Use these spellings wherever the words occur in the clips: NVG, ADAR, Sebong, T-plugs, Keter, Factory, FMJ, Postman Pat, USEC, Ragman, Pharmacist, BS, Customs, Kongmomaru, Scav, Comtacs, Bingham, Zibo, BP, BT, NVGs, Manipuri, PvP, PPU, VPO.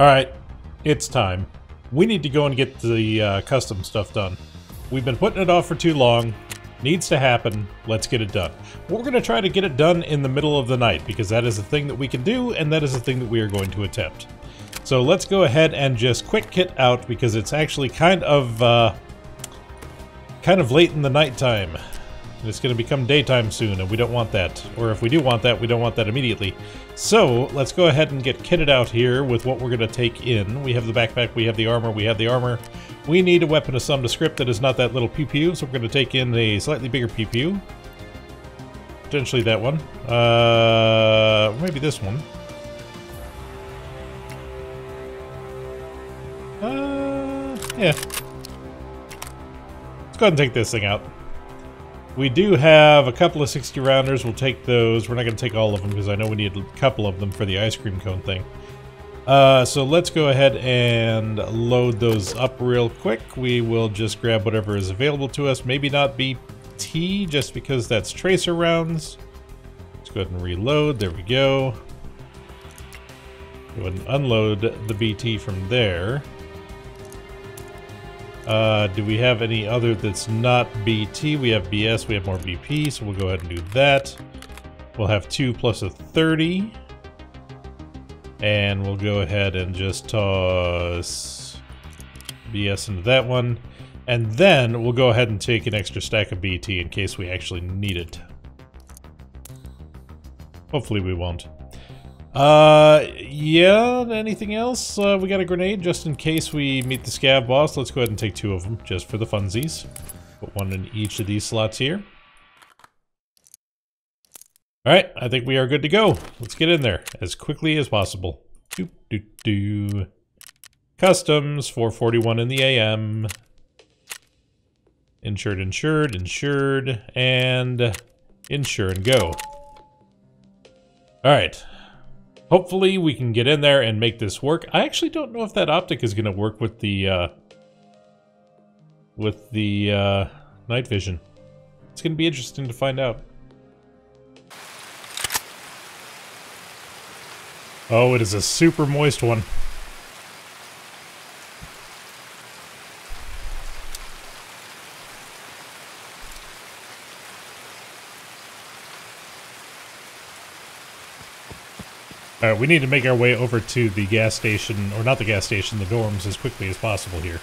Alright, it's time. We need to go and get the custom stuff done. We've been putting it off for too long. Needs to happen. Let's get it done. We're going to try to get it done in the middle of the night, because that is a thing that we can do, and that is a thing that we are going to attempt. So let's go ahead and just quick kit out, because it's actually kind of late in the nighttime. It's going to become daytime soon, and we don't want that. Or if we do want that, we don't want that immediately. So let's go ahead and get kitted out here with what we're going to take in. We have the backpack, we have the armor, We need a weapon of some descript that is not that little PPU, so we're going to take in a slightly bigger PPU. Potentially that one. Maybe this one. Yeah. Let's go ahead and take this thing out. We do have a couple of 60-rounders. We'll take those. We're not going to take all of them because I know we need a couple of them for the ice cream cone thing. So let's go ahead and load those up real quick. We will just grab whatever is available to us. Maybe not BT, just because that's tracer rounds. Let's go ahead and reload. There we go. Go ahead and unload the BT from there. Do we have any other that's not BT? We have BS, we have more BP, so we'll go ahead and do that. We'll have 2 plus a 30. And we'll go ahead and just toss BS into that one. And then we'll go ahead and take an extra stack of BT in case we actually need it. Hopefully we won't. Yeah, anything else? We got a grenade just in case we meet the scab boss. Let's go ahead and take 2 of them just for the funsies. Put one in each of these slots here. Alright, I think we are good to go. Let's get in there as quickly as possible. Doop, doop, doop. Customs, 4:41 in the AM. Insured, insured, insured, and insure and go. Alright. Hopefully we can get in there and make this work. I actually don't know if that optic is going to work with the night vision. It's going to be interesting to find out. Oh, it is a super moist one. Alright, we need to make our way over to the gas station, or not the gas station, the dorms as quickly as possible here.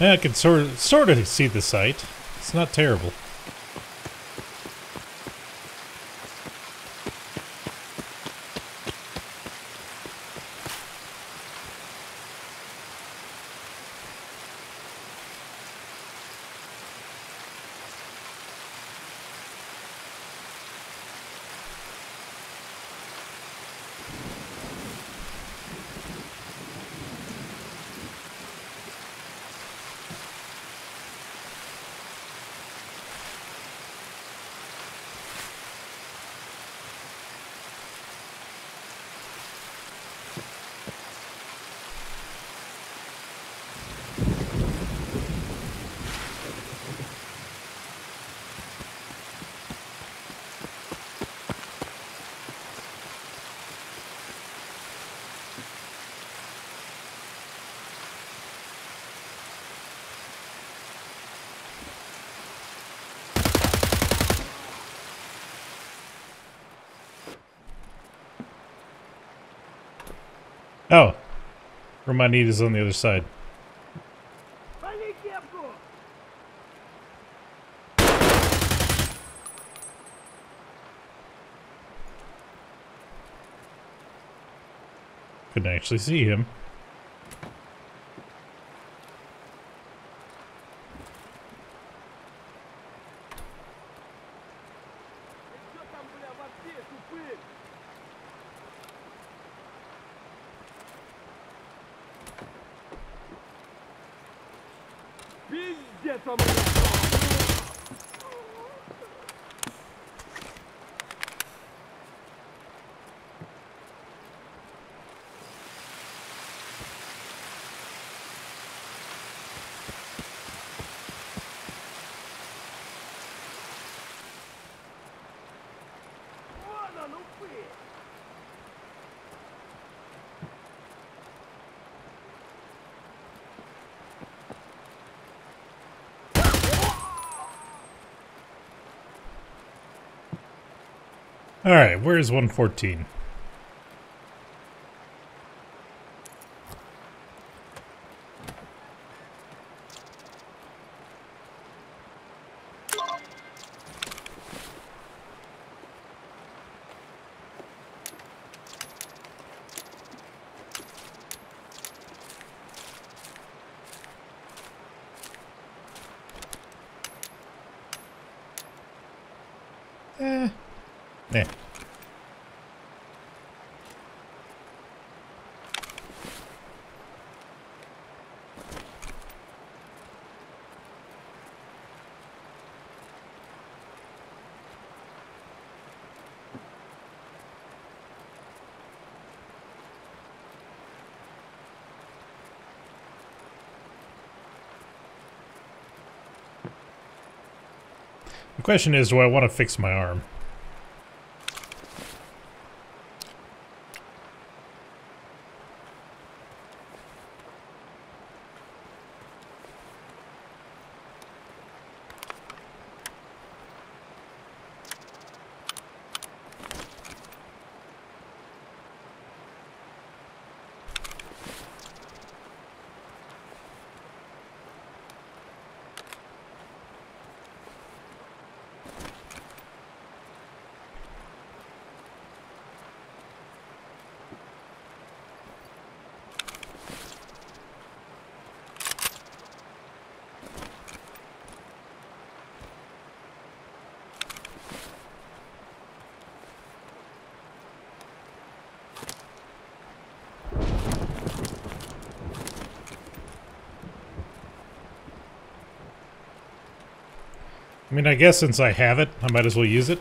I can sort of see the site. It's not terrible. Oh, Romanita's on the other side. Couldn't actually see him. Alright, where is 114? The question is, do I want to fix my arm? I mean, I guess since I have it, I might as well use it.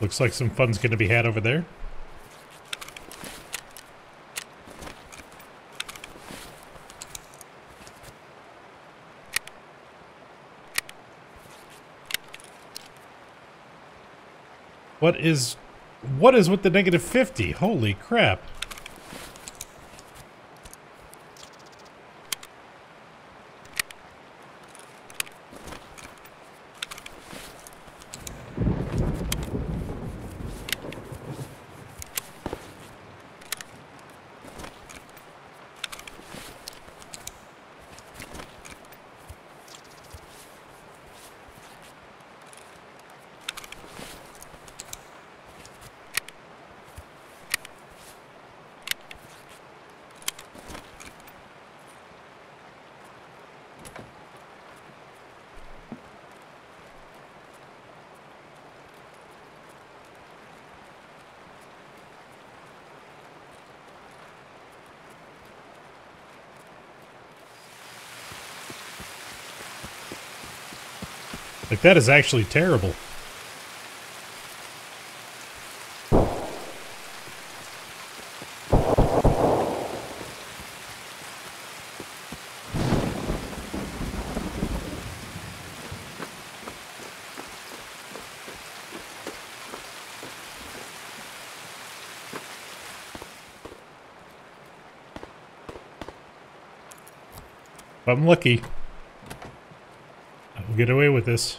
Looks like some fun's gonna be had over there. What is with the negative 50? Holy crap. Like, that is actually terrible. If I'm lucky, get away with this.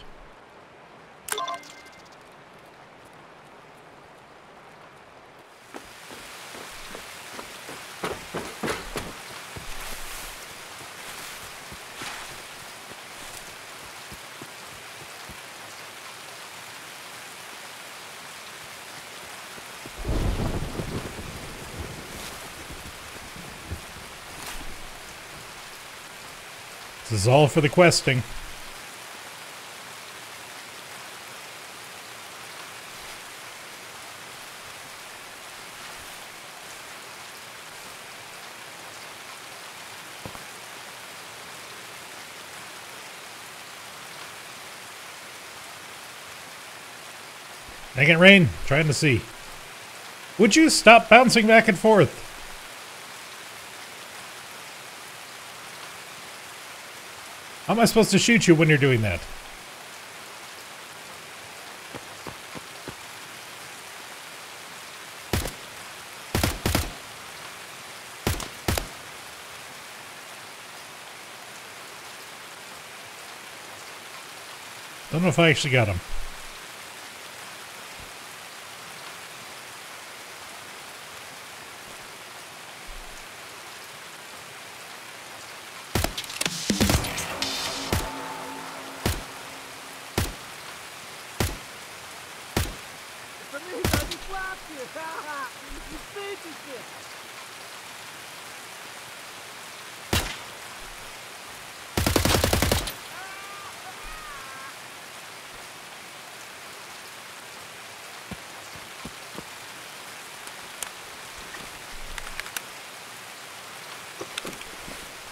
This is all for the questing. Making it rain, trying to see. Would you stop bouncing back and forth? How am I supposed to shoot you when you're doing that? Don't know if I actually got him.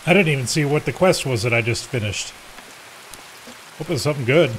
I didn't even see what the quest was that I just finished. Hope it was something good.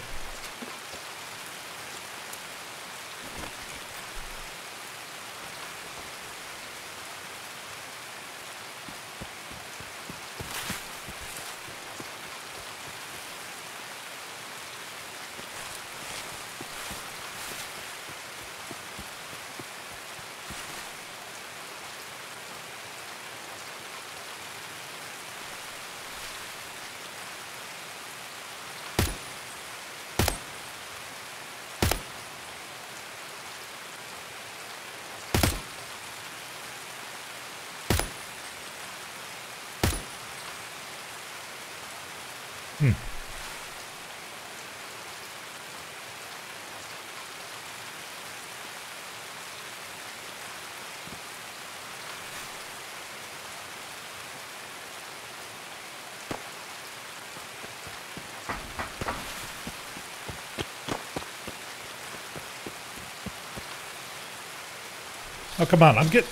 Oh, come on, I'm getting...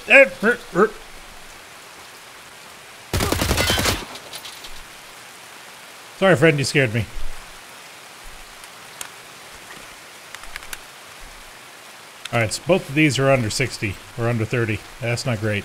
Sorry, friend, you scared me. Alright, so both of these are under 60, or under 30. That's not great.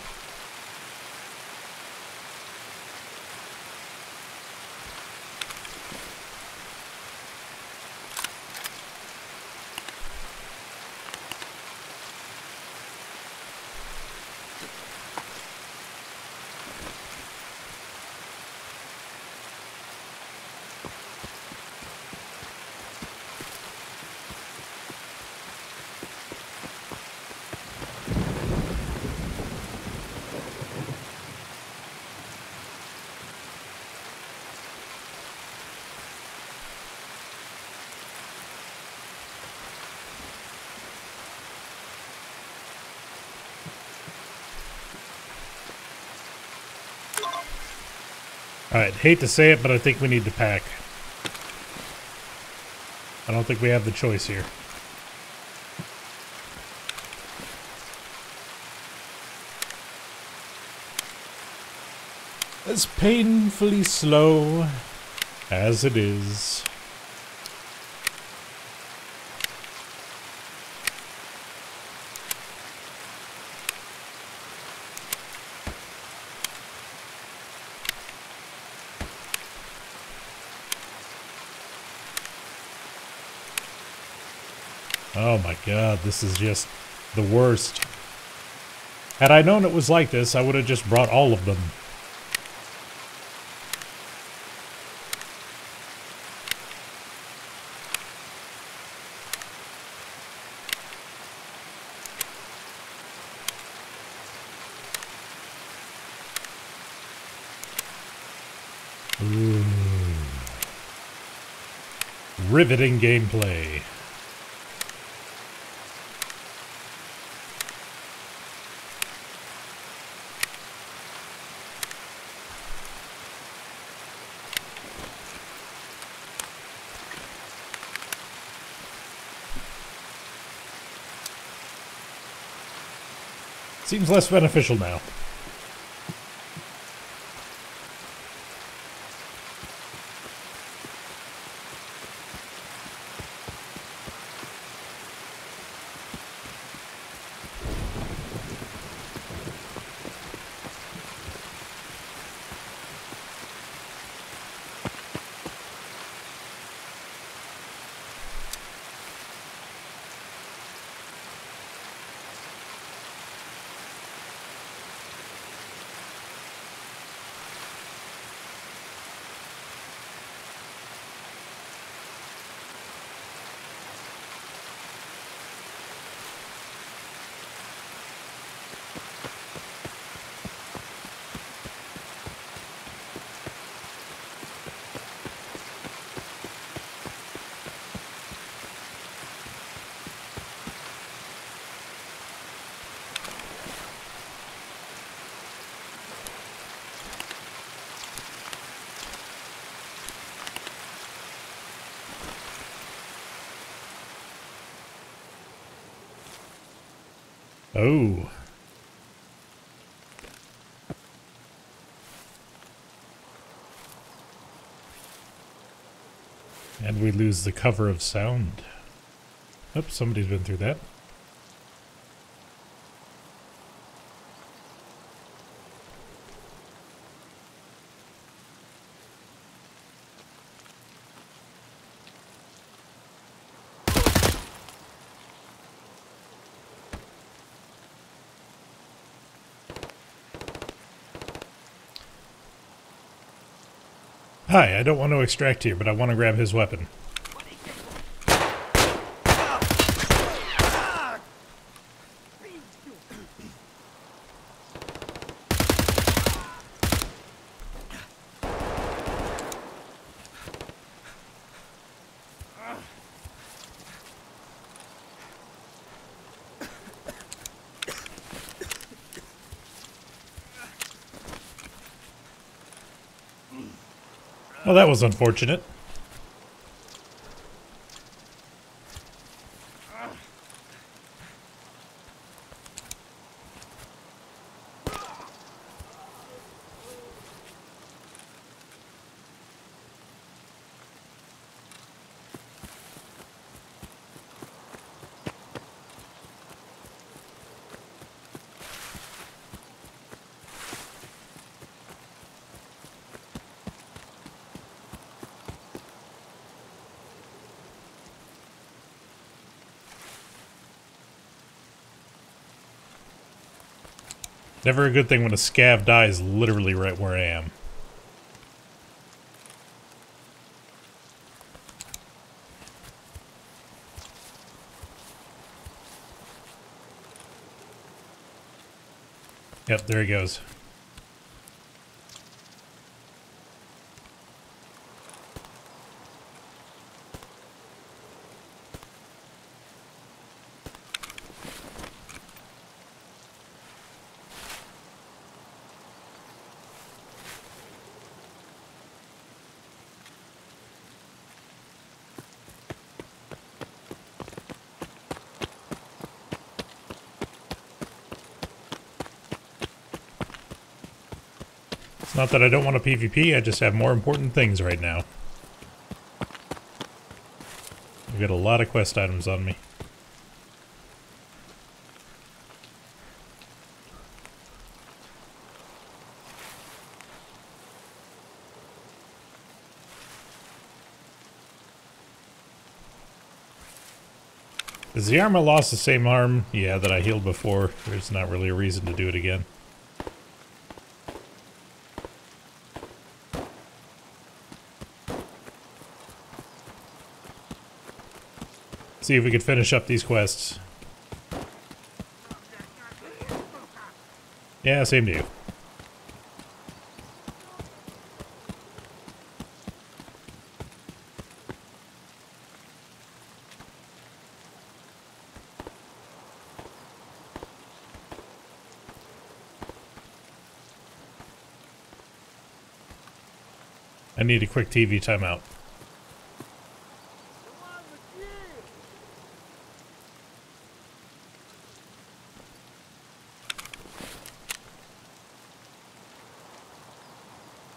Alright, hate to say it, but I think we need to pack. I don't think we have the choice here. As painfully slow as it is. Oh my god, this is just the worst. Had I known it was like this, I would have just brought all of them. Ooh. Riveting gameplay. Seems less beneficial now. Oh. And we lose the cover of sound. Oops, somebody's been through that. Hi, I don't want to extract here, but I want to grab his weapon. Well, that was unfortunate. Never a good thing when a scav dies literally right where I am. Yep, there he goes. Not that I don't want to PvP, I just have more important things right now. I've got a lot of quest items on me. Is the arm I lost the same arm? Yeah, that I healed before. There's not really a reason to do it again. See if we could finish up these quests. Yeah, same to you. I need a quick TV timeout.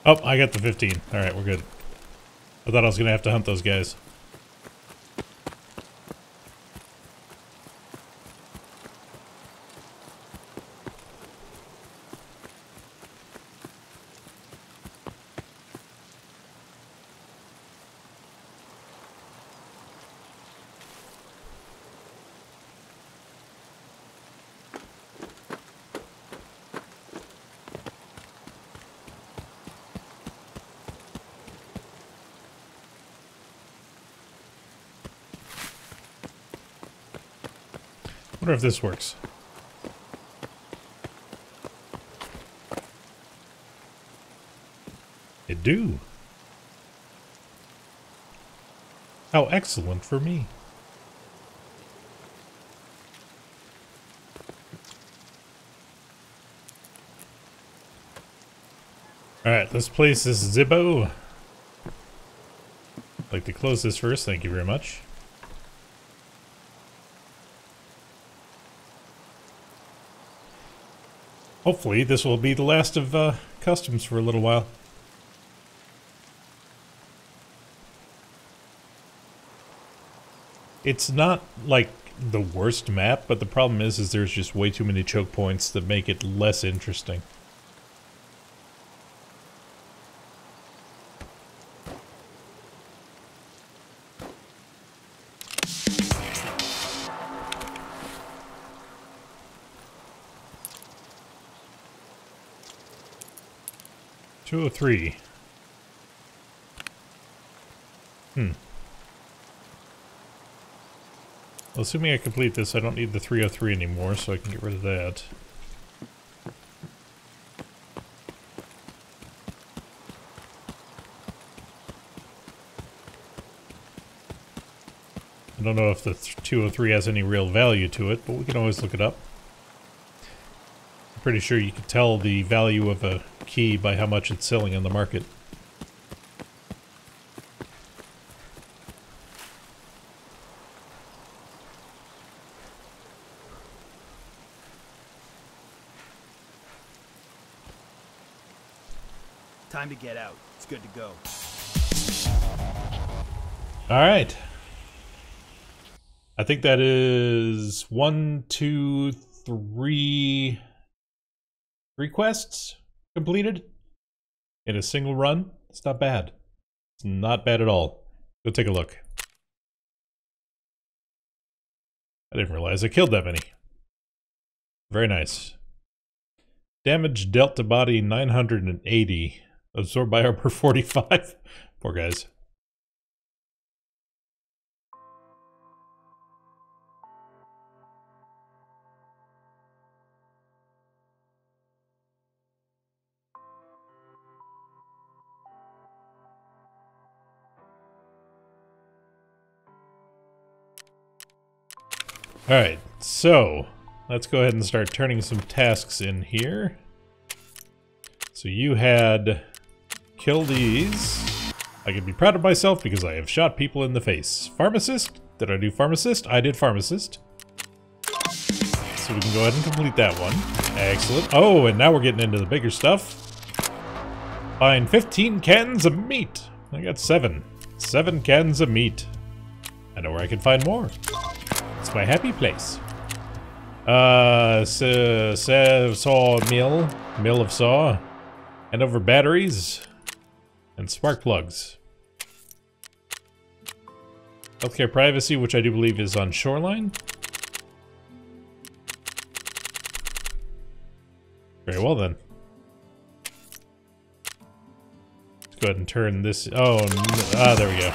Oh, I got the 15. Alright, we're good. I thought I was going to have to hunt those guys. I wonder if this works. It do. How excellent for me. Alright, let's place this Zibo. I'd like to close this first, thank you very much. Hopefully this will be the last of customs for a little while. It's not like the worst map, but the problem is there's just way too many choke points that make it less interesting. Three. Well, assuming I complete this, I don't need the 303 anymore, so I can get rid of that. I don't know if the 203 has any real value to it, but we can always look it up. I'm pretty sure you can tell the value of a key by how much it's selling on the market. Time to get out. It's good to go. All right. I think that is 1, 2, 3 requests completed in a single run. It's not bad. It's not bad at all. Go take a look. I didn't realize I killed that many. Very nice. Damage dealt to body 980. Absorbed by armor 45. Poor guys. Alright, so let's go ahead and start turning some tasks in here. So you had kill these. I can be proud of myself because I have shot people in the face. Pharmacist? Did I do Pharmacist? I did Pharmacist. So we can go ahead and complete that one. Excellent. Oh, and now we're getting into the bigger stuff. Find 15 cans of meat. I got 7. 7 cans of meat. I know where I can find more. It's my happy place. Saw mill. Mill of saw. And over batteries. And spark plugs. Healthcare privacy, which I do believe is on shoreline. Very well then. Let's go ahead and turn this... Oh, no. Ah, there we go.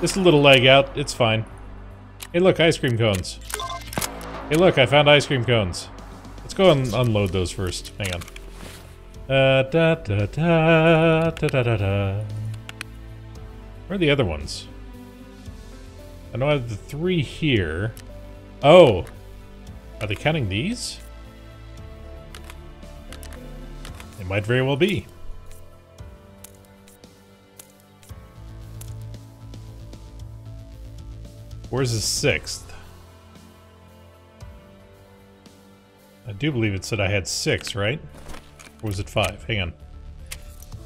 Just a little lag out, it's fine. Hey look, ice cream cones. Hey look, I found ice cream cones. Let's go and unload those first. Hang on. Where are the other ones? I know I have the 3 here. Oh! Are they counting these? It might very well be. Where's the 6th? I do believe it said I had 6, right? Or was it 5? Hang on.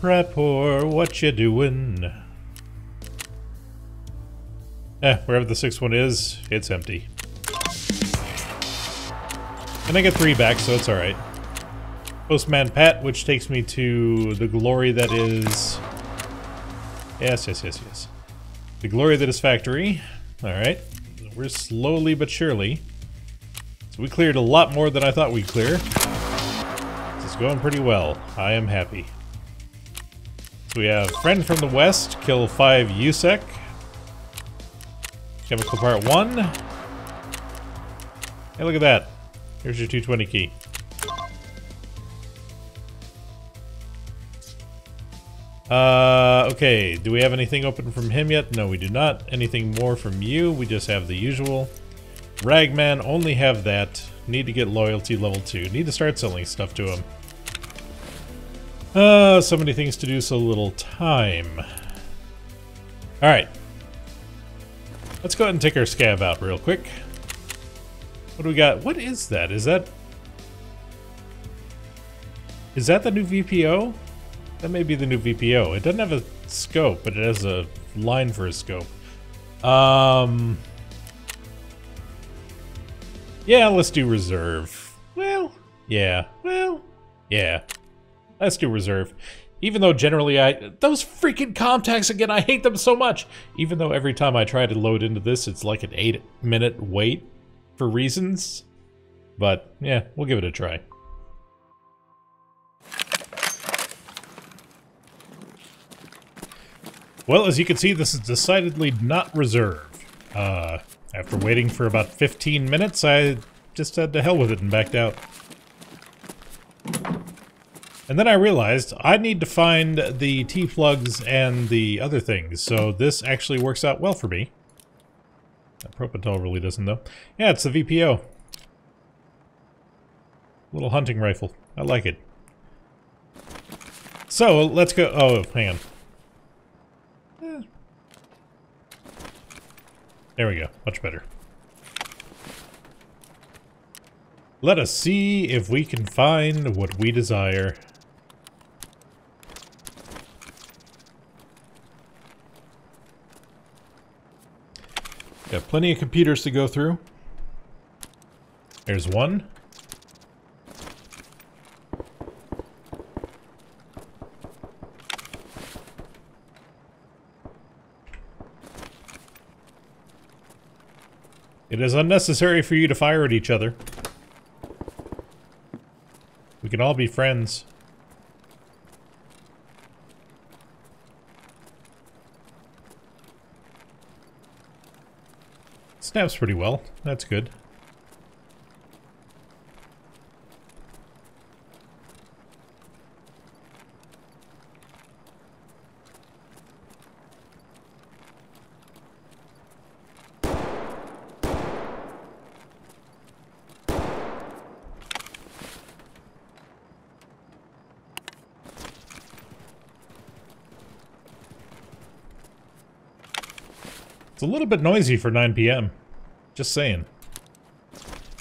Rapport, what you doing? Wherever the 6th one is, it's empty. And I get 3 back, so it's alright. Postman Pat, which takes me to the glory that is... Yes. The glory that is Factory. Alright. We're slowly but surely. So we cleared a lot more than I thought we'd clear. It's going pretty well. I am happy. So we have Friend from the West, kill 5 USEC. Chemical part 1. Hey, look at that. Here's your 220 key. Okay, do we have anything open from him yet? No, we do not. Anything more from you? We just have the usual. Ragman, only have that. Need to get loyalty level 2. Need to start selling stuff to him. So many things to do, so little time. Alright. Let's go ahead and take our scav out real quick. What do we got? What is that? Is that the new VPO? That may be the new VPO. It doesn't have a scope, but it has a line for a scope. Yeah, let's do reserve. Well, yeah. Let's do reserve. Even though generally those freaking Comtacs again, I hate them so much. Even though every time I try to load into this, it's like an 8-minute wait for reasons. But yeah, we'll give it a try. Well, as you can see, this is decidedly not reserved. After waiting for about 15 minutes, I just had to hell with it and backed out. And then I realized I need to find the T-plugs and the other things, so this actually works out well for me. That propanol really doesn't, though. Yeah, it's the VPO. Little hunting rifle. I like it. So, let's go... Oh, hang on. There we go. Much better. Let us see if we can find what we desire. Got plenty of computers to go through. There's one. It is unnecessary for you to fire at each other. We can all be friends. Snaps pretty well. That's good. It's a little bit noisy for 9 p.m. Just saying.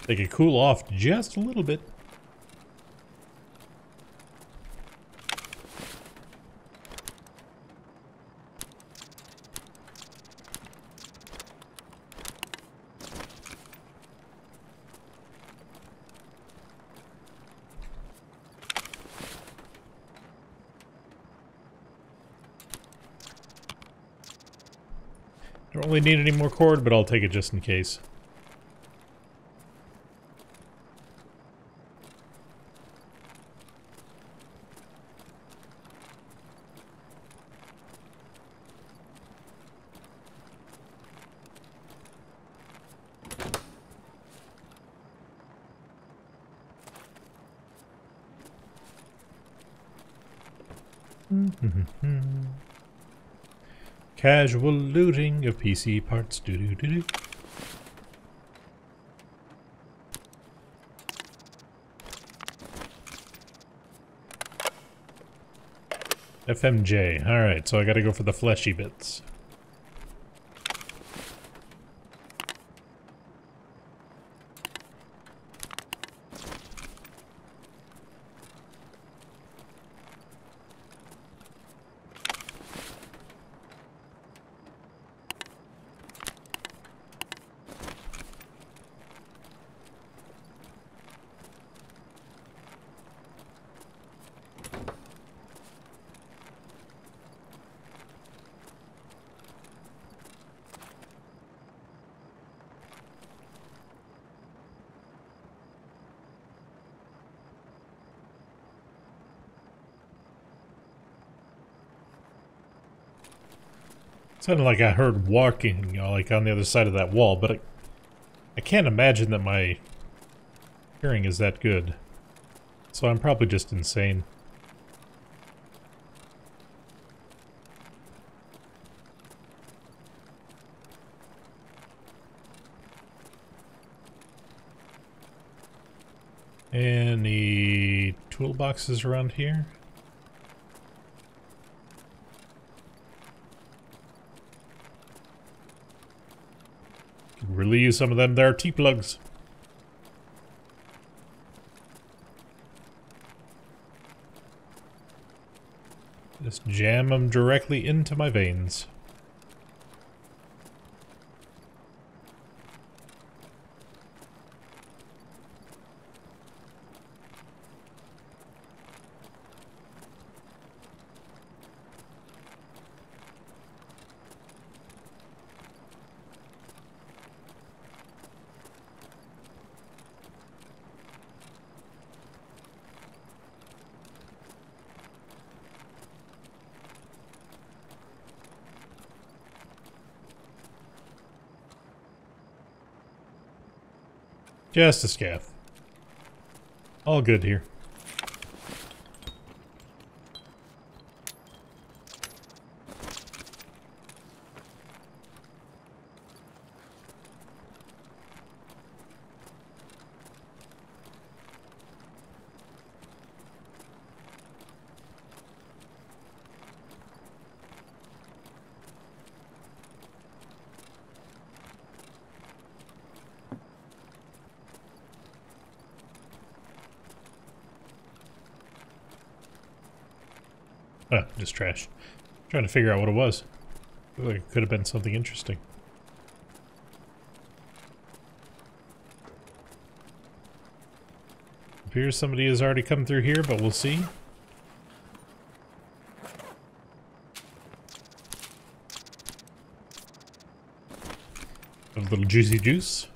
They could cool off just a little bit. Don't really need any more cord, but I'll take it just in case. Casual looting of PC parts. Doo-doo-doo-doo. FMJ. Alright, so I gotta go for the fleshy bits. It sounded like I heard walking, you know, like on the other side of that wall, but I can't imagine that my hearing is that good. So I'm probably just insane. Any toolboxes around here? Could really use some of them there T-plugs. Just jam them directly into my veins. Just a scav. All good here. Just trash. I'm trying to figure out what it was. Like it could have been something interesting. It appears somebody has already come through here, but we'll see. A little juicy juice.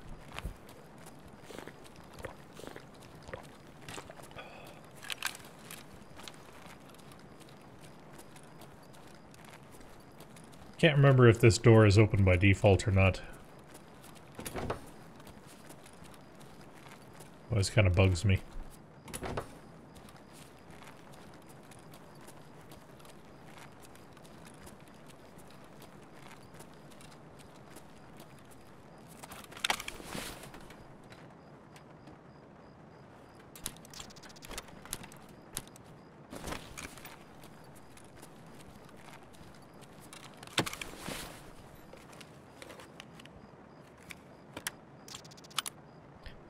Can't remember if this door is open by default or not. Always kind of bugs me.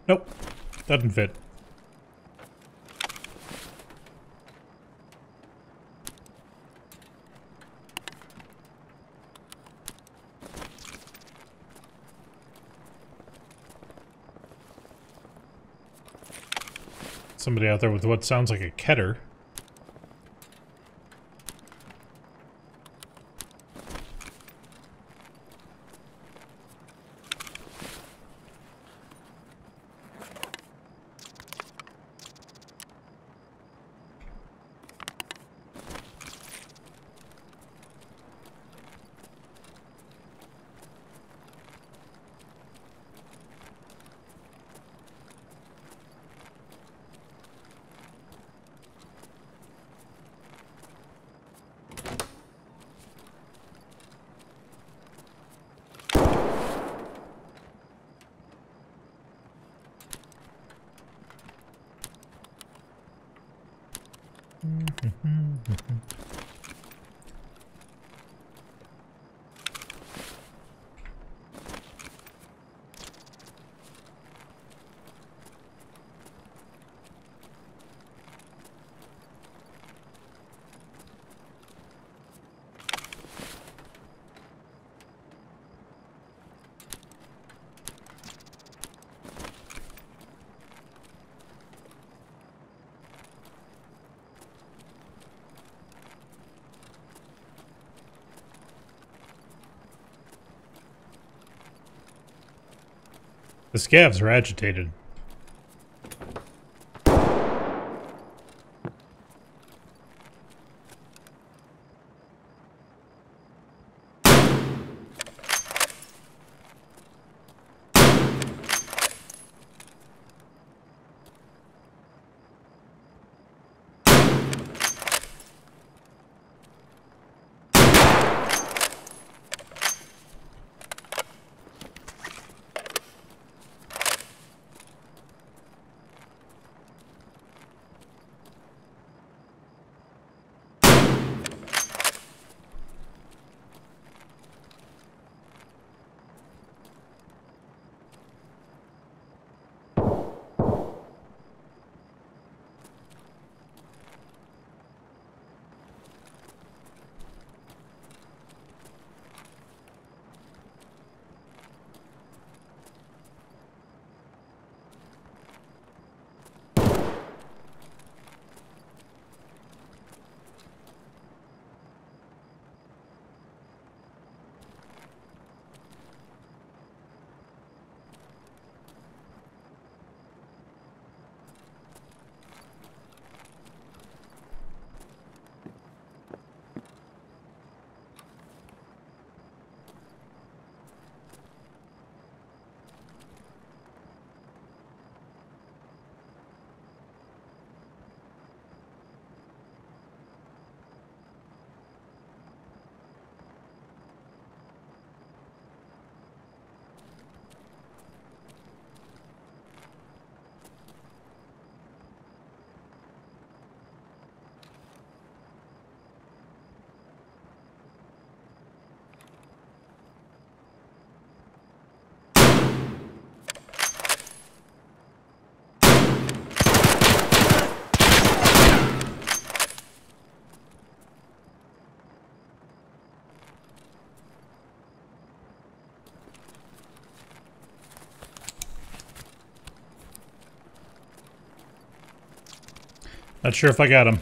Nope, doesn't fit. Somebody out there with what sounds like a Keter. The scavs are agitated. Not sure if I got him.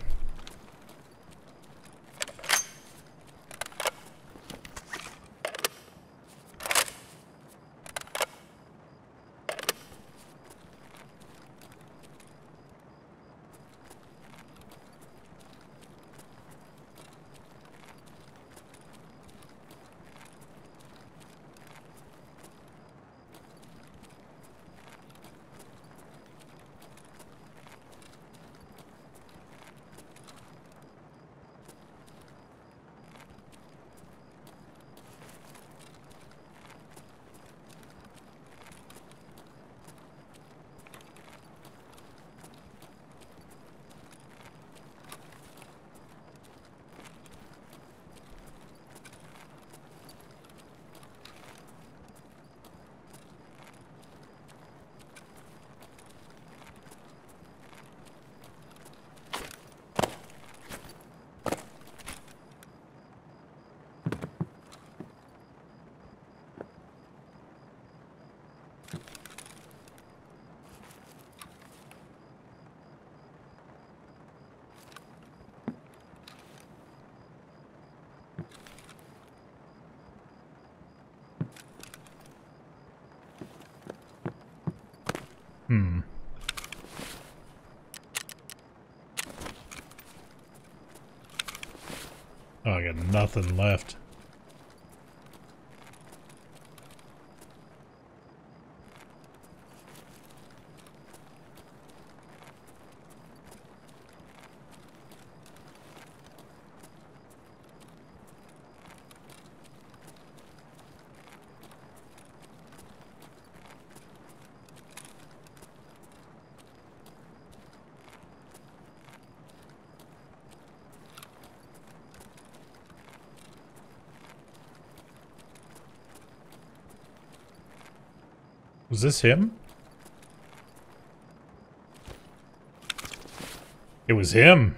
Oh, I got nothing left. Was this him? It was him.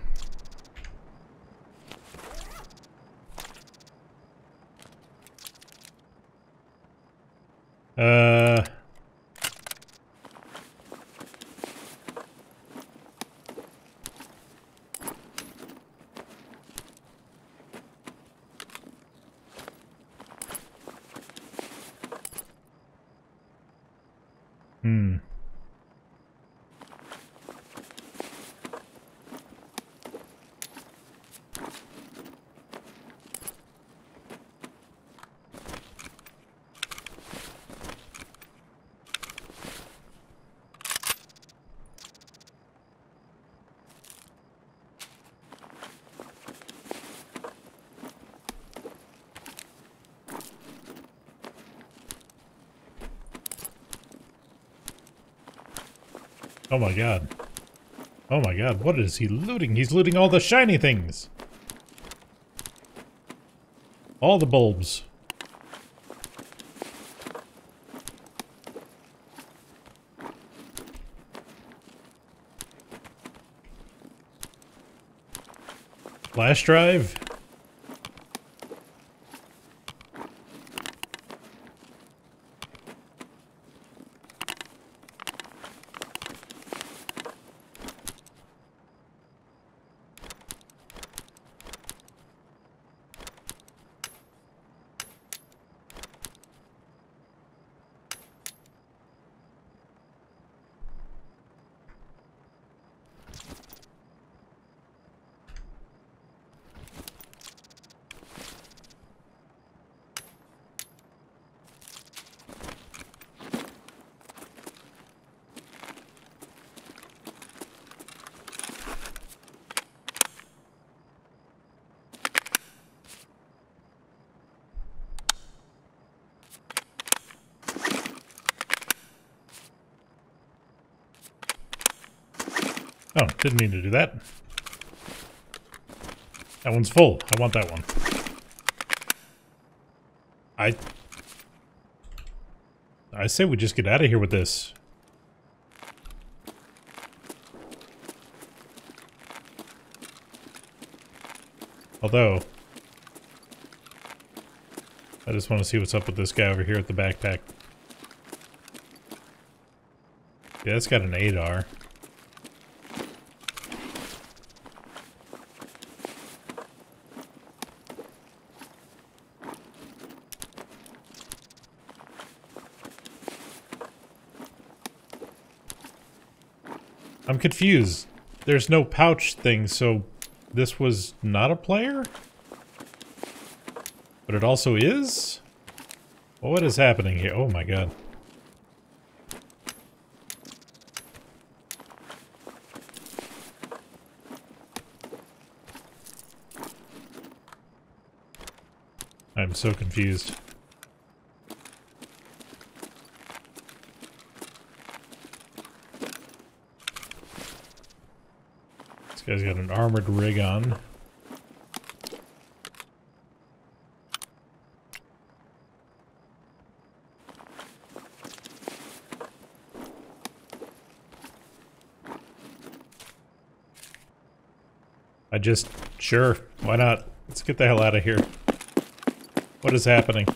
Oh my god. Oh my god, what is he looting? He's looting all the shiny things! All the bulbs. Flash drive? Oh, didn't mean to do that. That one's full. I want that one. I say we just get out of here with this. Although, I just want to see what's up with this guy over here with the backpack. Yeah, it's got an ADAR. I'm confused. There's no pouch thing, so this was not a player? But it also is? Well, what is happening here? Oh my god. I'm so confused. This guy's got an armored rig on. I just... sure, why not? Let's get the hell out of here. What is happening?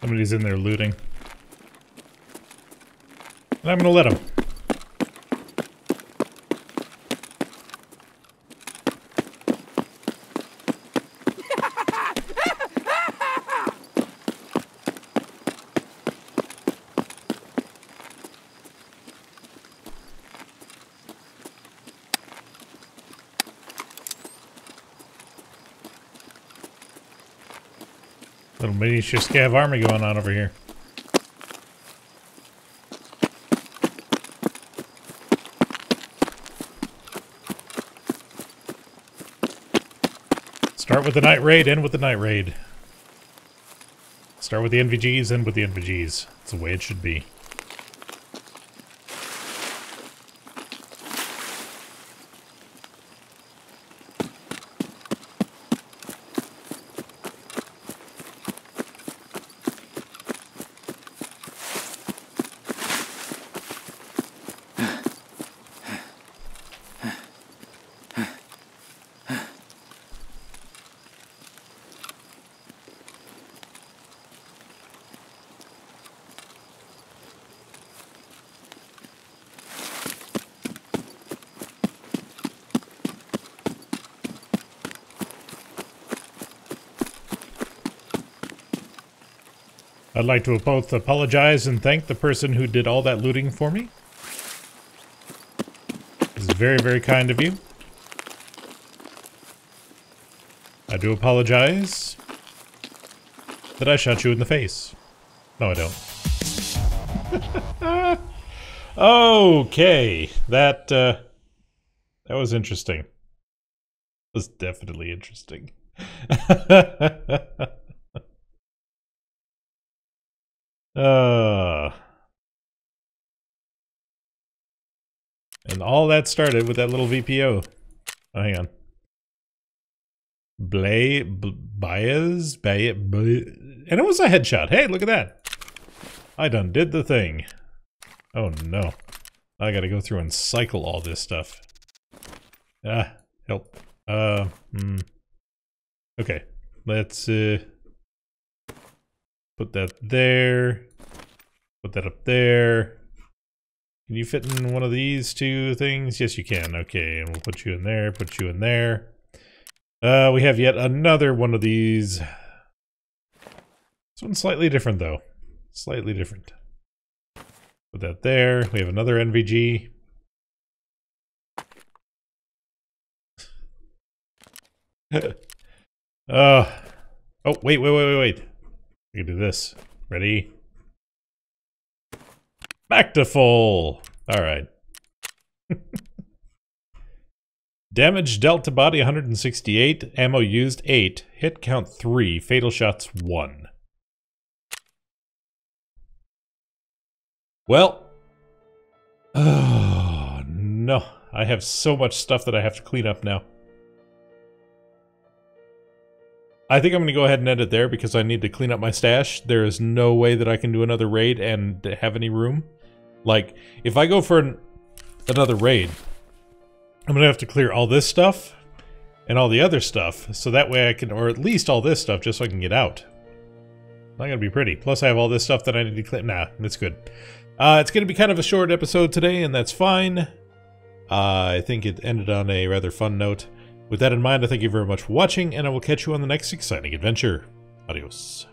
Somebody's in there looting. And I'm gonna let him. Little miniature scav army going on over here. Start with the night raid, end with the night raid. Start with the NVGs, end with the NVGs. That's the way it should be. I'd like to both apologize and thank the person who did all that looting for me. This is very, very kind of you. I do apologize that I shot you in the face. No, I don't. Okay, that was interesting. That was definitely interesting. And all that started with that little VPO. Oh, hang on. And it was a headshot. Hey, look at that. I done did the thing. Oh no. I gotta go through and cycle all this stuff. Help. Okay. Let's, put that there. Put that up there. Can you fit in one of these two things? Yes, you can. Okay, and we'll put you in there, put you in there. We have yet another one of these. This one's slightly different, though. Slightly different. Put that there. We have another NVG. Oh, wait. We can do this. Ready? Back to full! Alright. Damage dealt to body 168, ammo used 8, hit count 3, fatal shots 1. Well. Oh, no. I have so much stuff that I have to clean up now. I think I'm going to go ahead and end it there because I need to clean up my stash. There is no way that I can do another raid and have any room. Like, if I go for another raid, I'm going to have to clear all this stuff and all the other stuff. So that way I can, or at least all this stuff, just so I can get out. Not going to be pretty. Plus I have all this stuff that I need to clean. Nah, that's good. It's going to be kind of a short episode today, and that's fine. I think it ended on a rather fun note. With that in mind, I thank you very much for watching, and I will catch you on the next exciting adventure. Adios.